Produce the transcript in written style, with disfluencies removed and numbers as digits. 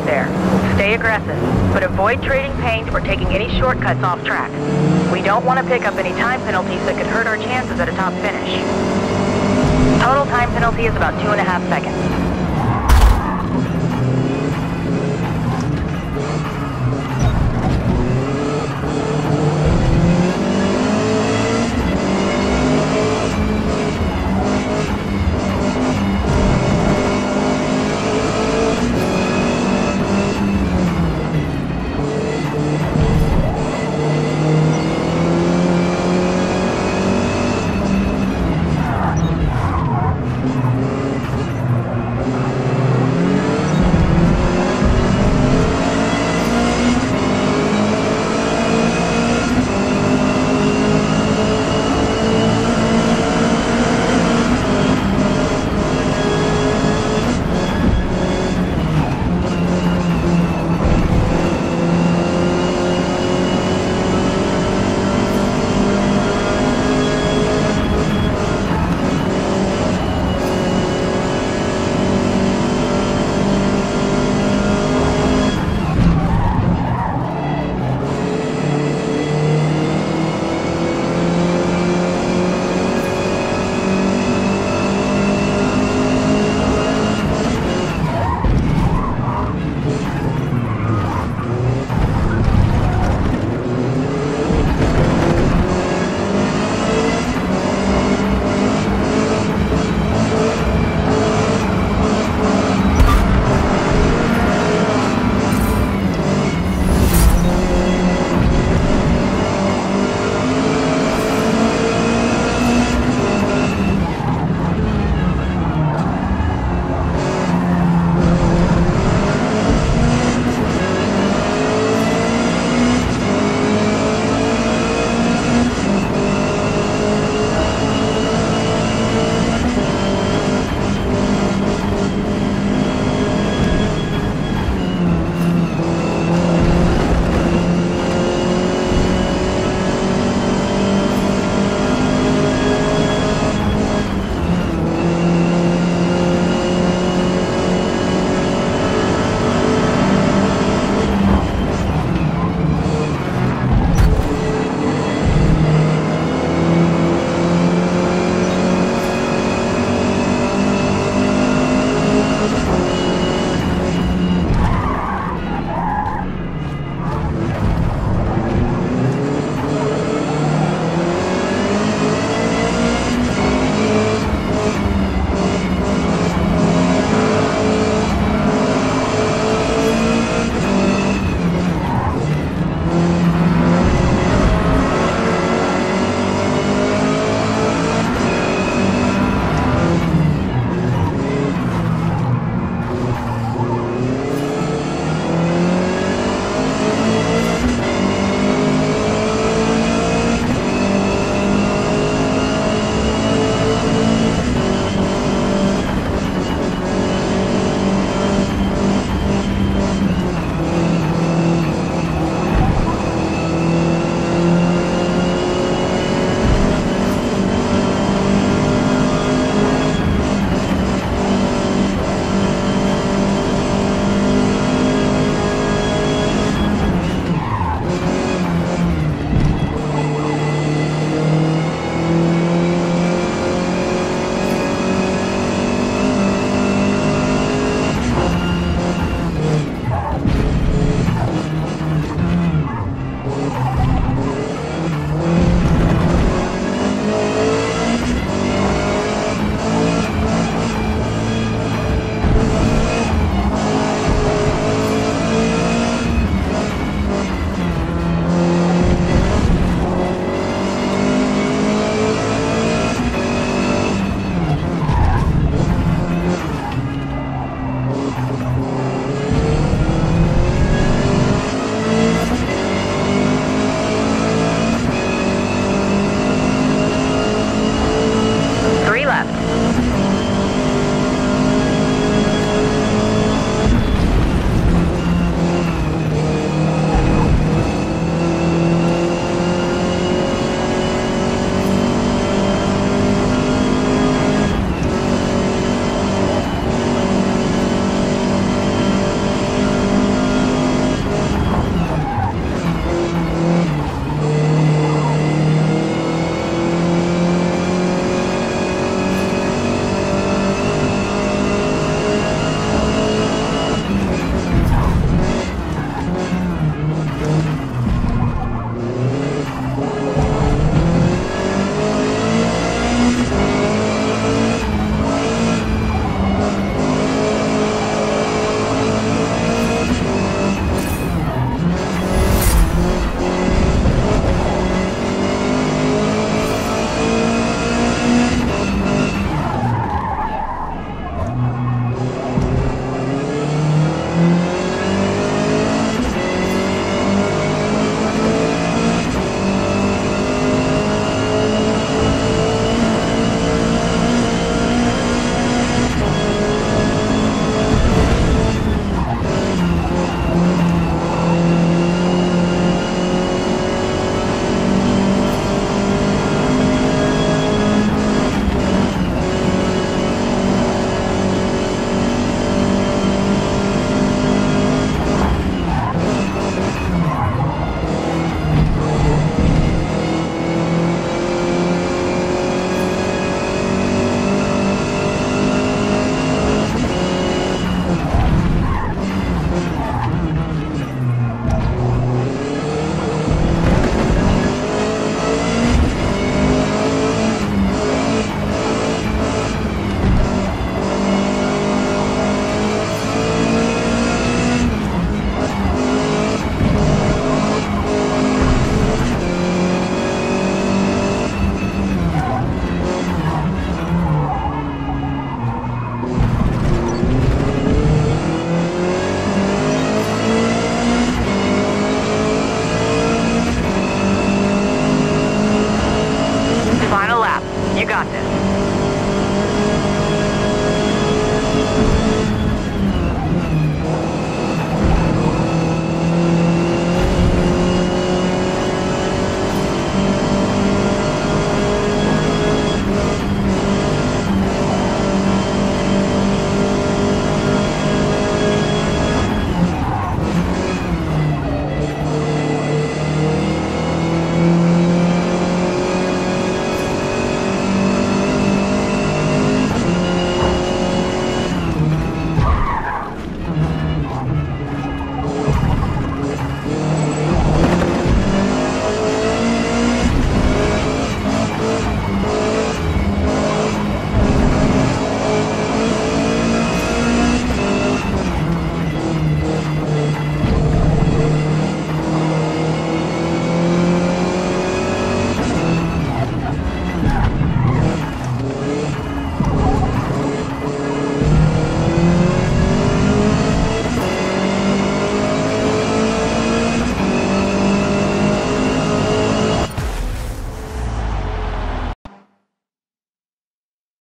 out there. Stay aggressive, but avoid trading paint or taking any shortcuts off track. We don't want to pick up any time penalties that could hurt our chances at a top finish. Total time penalty is about 2.5 seconds.